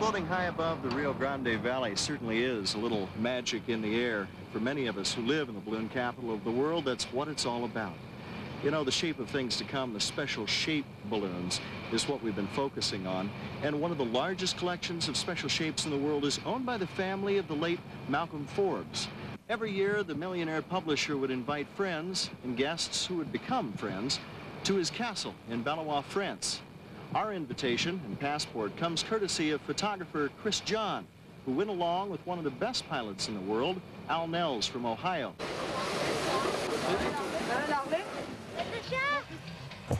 Floating high above the Rio Grande Valley certainly is a little magic in the air. For many of us who live in the balloon capital of the world, that's what it's all about. You know, the shape of things to come, the special shape balloons, is what we've been focusing on. And one of the largest collections of special shapes in the world is owned by the family of the late Malcolm Forbes. Every year, the millionaire publisher would invite friends and guests who would become friends to his castle in Balleroy, France. Our invitation and passport comes courtesy of photographer Chris John, who went along with one of the best pilots in the world, Al Nels from Ohio. Well,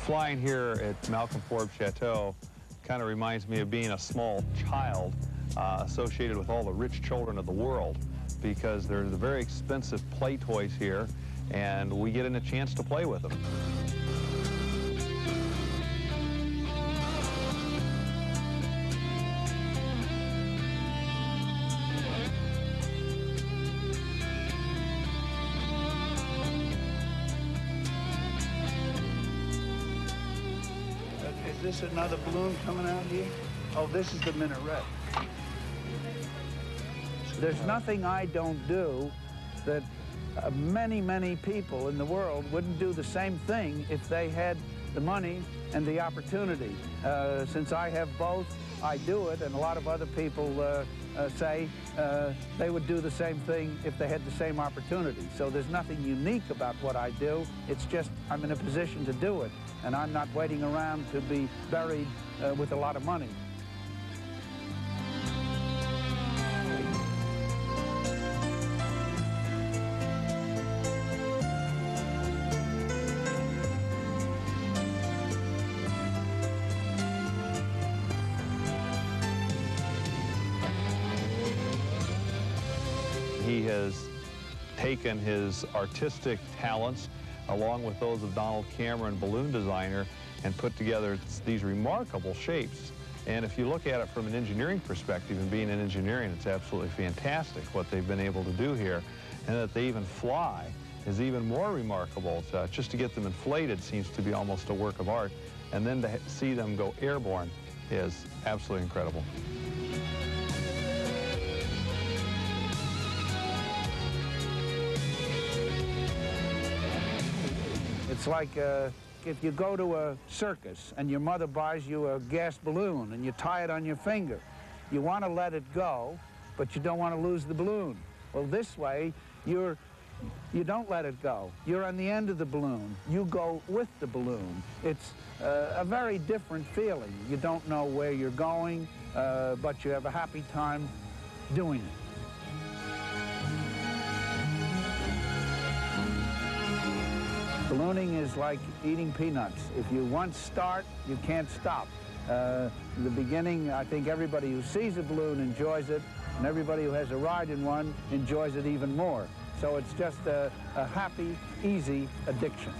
flying here at Malcolm Forbes Chateau kind of reminds me of being a small child associated with all the rich children of the world, because there's the very expensive play toys here, and we get in a chance to play with them. Is this another balloon coming out here? Oh, this is the minaret. There's nothing I don't do that many, many people in the world wouldn't do the same thing if they had the money and the opportunity. Since I have both, I do it, and a lot of other people say they would do the same thing if they had the same opportunity. So there's nothing unique about what I do. It's just I'm in a position to do it, and I'm not waiting around to be buried with a lot of money. He has taken his artistic talents, along with those of Donald Cameron, balloon designer, and put together these remarkable shapes. And if you look at it from an engineering perspective, and being an engineering, it's absolutely fantastic what they've been able to do here. And that they even fly is even more remarkable. Just to get them inflated seems to be almost a work of art. And then to see them go airborne is absolutely incredible. It's like if you go to a circus and your mother buys you a gas balloon and you tie it on your finger. You want to let it go, but you don't want to lose the balloon. Well, this way, you don't let it go. You're on the end of the balloon. You go with the balloon. It's a very different feeling. You don't know where you're going, but you have a happy time doing it. Ballooning is like eating peanuts. If you once start, you can't stop. The beginning, I think everybody who sees a balloon enjoys it, and everybody who has a ride in one enjoys it even more. So it's just a happy, easy addiction.